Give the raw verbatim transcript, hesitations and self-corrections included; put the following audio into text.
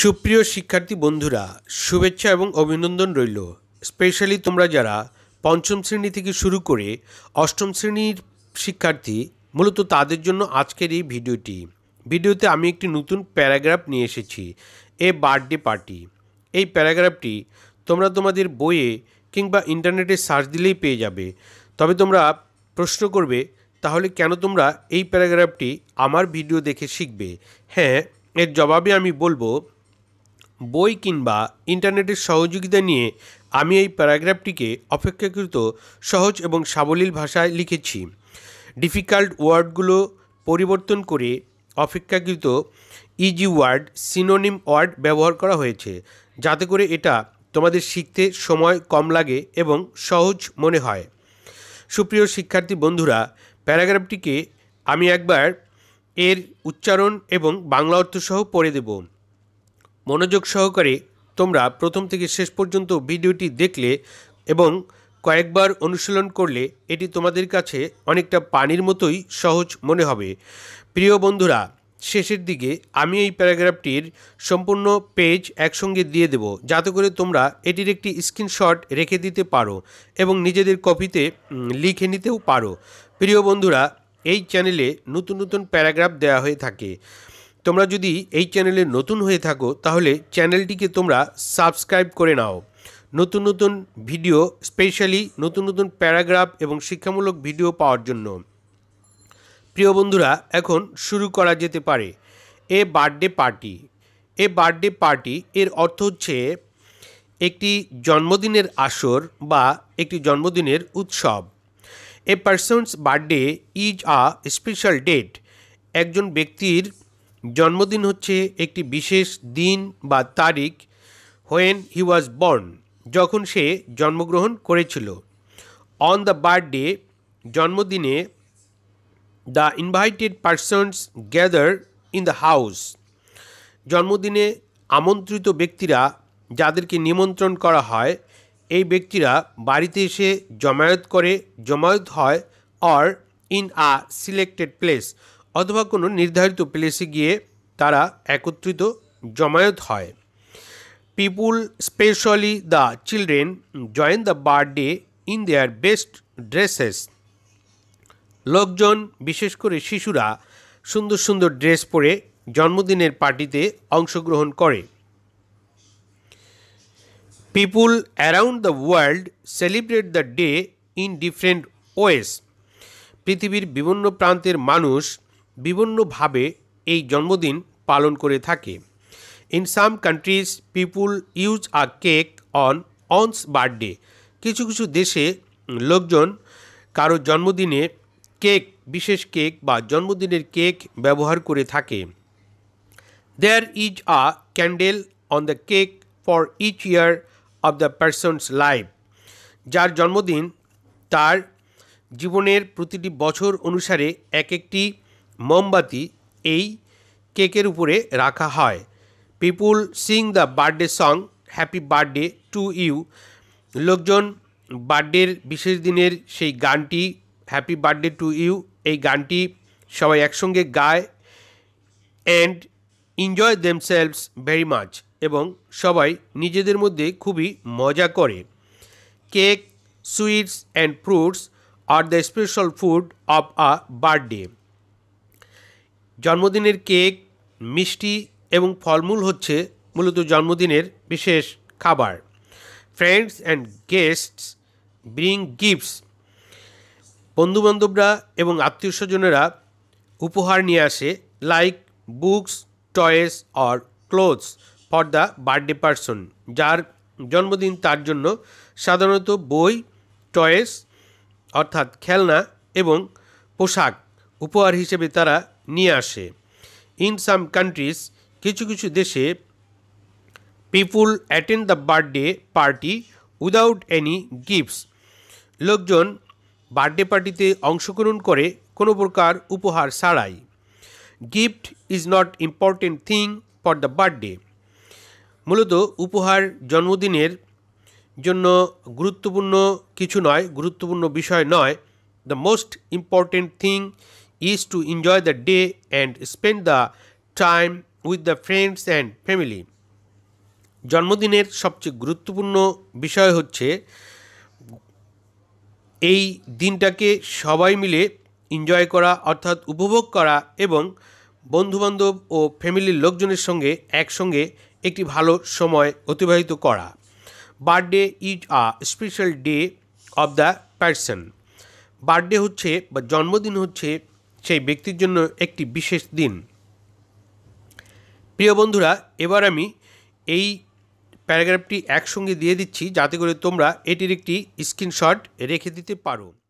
সুপ্রিয় শিক্ষার্থী বন্ধুরা, শুভেচ্ছা এবং অভিনন্দন রইল। স্পেশালি তোমরা যারা পঞ্চম শ্রেণী থেকে শুরু করে অষ্টম শ্রেণীর শিক্ষার্থী, মূলত তাদের জন্য আজকের এই ভিডিওটি। ভিডিওতে আমি একটি নতুন প্যারাগ্রাফ নিয়ে এসেছি, এ বার্থডে পার্টি। এই প্যারাগ্রাফটি তোমরা তোমাদের বইয়ে কিংবা ইন্টারনেটে সার্চ দিলেই পেয়ে যাবে। তবে তোমরা প্রশ্ন করবে, তাহলে কেন তোমরা এই প্যারাগ্রাফটি আমার ভিডিও দেখে শিখবে? হ্যাঁ, এর জবাবে আমি বলবো, বই কিংবা ইন্টারনেটের সহযোগিতা নিয়ে আমি এই প্যারাগ্রাফটিকে অপেক্ষাকৃত সহজ এবং সাবলীল ভাষায় লিখেছি। ডিফিকাল্ট ওয়ার্ডগুলো পরিবর্তন করে অপেক্ষাকৃত ইজি ওয়ার্ড, সিনোনিম ওয়ার্ড ব্যবহার করা হয়েছে, যাতে করে এটা তোমাদের শিখতে সময় কম লাগে এবং সহজ মনে হয়। সুপ্রিয় শিক্ষার্থী বন্ধুরা, প্যারাগ্রাফটিকে আমি একবার এর উচ্চারণ এবং বাংলা অর্থসহ পড়ে দেব। মনোযোগ সহকারে তোমরা প্রথম থেকে শেষ পর্যন্ত ভিডিওটি দেখলে এবং কয়েকবার অনুশীলন করলে এটি তোমাদের কাছে অনেকটা পানির মতোই সহজ মনে হবে। প্রিয় বন্ধুরা, শেষের দিকে আমি এই প্যারাগ্রাফটির সম্পূর্ণ পেজ একসঙ্গে দিয়ে দেব, যাতে করে তোমরা এটির একটি স্ক্রিনশট রেখে দিতে পারো এবং নিজেদের কপিতে লিখে নিতেও পারো। প্রিয় বন্ধুরা, এই চ্যানেলে নতুন নতুন প্যারাগ্রাফ দেওয়া হয়ে থাকে। তোমরা যদি এই চ্যানেলে নতুন হয়ে থাকো, তাহলে চ্যানেলটিকে তোমরা সাবস্ক্রাইব করে নাও। নতুন নতুন ভিডিও, স্পেশালি নতুন নতুন প্যারাগ্রাফ এবং শিক্ষামূলক ভিডিও পাওয়ার জন্য। প্রিয় বন্ধুরা, এখন শুরু করা যেতে পারে। A birthday party. A birthday party এর অর্থ হচ্ছে একটি জন্মদিনের আসর বা একটি জন্মদিনের উৎসব। A person's birthday is a special date. একজন ব্যক্তির জন্মদিন হচ্ছে একটি বিশেষ দিন বা তারিখ। হোয়েন হি ওয়াজ বর্ন, যখন সে জন্মগ্রহণ করেছিল। অন দ্য বার্থডে, জন্মদিনে। The invited persons gather in the house, জন্মদিনে আমন্ত্রিত ব্যক্তিরা, যাদেরকে নিমন্ত্রণ করা হয়, এই ব্যক্তিরা বাড়িতে এসে জমায়েত করে জমায়েত হয়। Or in a selected place, অথবা কোনো নির্ধারিত প্লেসে গিয়ে তারা একত্রিত জমায়েত হয়। People, specially the children, join the birthday in their best dresses, লোকজন বিশেষ করে শিশুরা সুন্দর সুন্দর ড্রেস পরে জন্মদিনের পার্টিতে অংশগ্রহণ করে। People around the world celebrate the day in different ways, পৃথিবীর বিভিন্ন প্রান্তের মানুষ বিভিন্নভাবে এই জন্মদিন পালন করে থাকে। In some countries people use a cake on one's birthday, কিছু কিছু দেশে লোকজন কারো জন্মদিনে কেক, বিশেষ কেক বা জন্মদিনের কেক ব্যবহার করে থাকে। There is a candle on the cake for each year of the person's life, যার জন্মদিন তার জীবনের প্রতিটি বছর অনুসারে এক একটি মোমবাতি এই কেকের উপরে রাখা হয়। People sing the birthday song happy birthday to you, লোকজন বার্থডের বিশেষ দিনের সেই গানটি হ্যাপি বার্থডে টু ইউ, এই গানটি সবাই একসঙ্গে গায়। And enjoy themselves very much, এবং সবাই নিজেদের মধ্যে খুবই মজা করে। Cake, sweets and fruits are the special food of a birthday, জন্মদিনের কেক, মিষ্টি এবং ফলমূল হচ্ছে মূলত জন্মদিনের বিশেষ খাবার। Friends and guests bring gifts, বন্ধুবান্ধবরা এবং আত্মীয় স্বজনেরা উপহার নিয়ে আসে। Like books, toys or clothes for the birthday person, যার জন্মদিন তার জন্য সাধারণত বই, টয়েস অর্থাৎ খেলনা এবং পোশাক উপহার হিসেবে তারা নিয়ে আসে। ইন সাম কান্ট্রিজ, কিছু কিছু দেশে। People attend the birthday party without any gifts, লোকজন বার্থডে পার্টিতে অংশগ্রহণ করে কোনো প্রকার উপহার ছাড়াই। Gift is not important thing for the birthday, মূলত উপহার জন্মদিনের জন্য গুরুত্বপূর্ণ কিছু নয়, গুরুত্বপূর্ণ বিষয় নয়। The most important thing is to enjoy the day and spend the time with the friends and family, जन्मदिनेर सबचेये गुरुत्वपूर्ण विषय होच्छे এই দিনটাকে সবাই মিলে এনজয় করা অর্থাৎ উপভোগ করা এবং বন্ধুবান্ধব ও ফ্যামিলির লোকজনের সঙ্গে একসঙ্গে একটি ভালো সময় অতিবাহিত করা। Birthday is a special day of the person. Birthday হচ্ছে বা জন্মদিন হচ্ছে সেই ব্যক্তির জন্য একটি বিশেষ দিন। প্রিয় বন্ধুরা, এবার আমি এই প্যারাগ্রাফটি একসঙ্গে দিয়ে দিচ্ছি যাতে করে তোমরা এটির একটি স্ক্রিনশট রেখে দিতে পারো।